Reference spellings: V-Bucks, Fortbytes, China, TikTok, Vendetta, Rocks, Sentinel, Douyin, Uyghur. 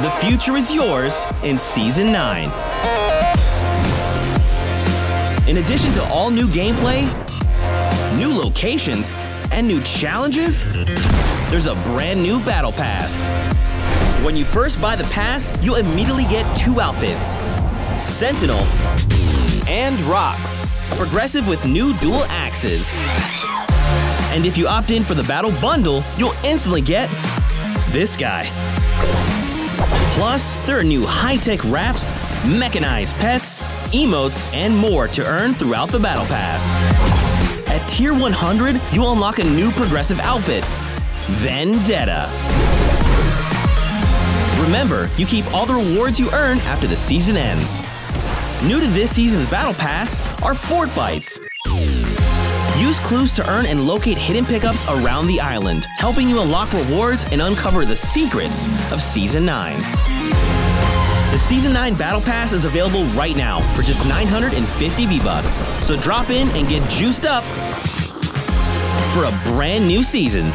The future is yours in Season 9. In addition to all new gameplay, new locations, and new challenges, there's a brand new battle pass. When you first buy the pass, you'll immediately get two outfits, Sentinel and Rocks, a progressive with new dual axes. And if you opt in for the battle bundle, you'll instantly get this guy. Plus, there are new high-tech wraps, mechanized pets, emotes, and more to earn throughout the battle pass. At tier 100, you'll unlock a new progressive outfit, Vendetta. Remember, you keep all the rewards you earn after the season ends. New to this season's battle pass are Fortbytes. Use clues to earn and locate hidden pickups around the island, helping you unlock rewards and uncover the secrets of Season 9. The Season 9 Battle Pass is available right now for just 950 V-Bucks. So drop in and get juiced up for a brand new season.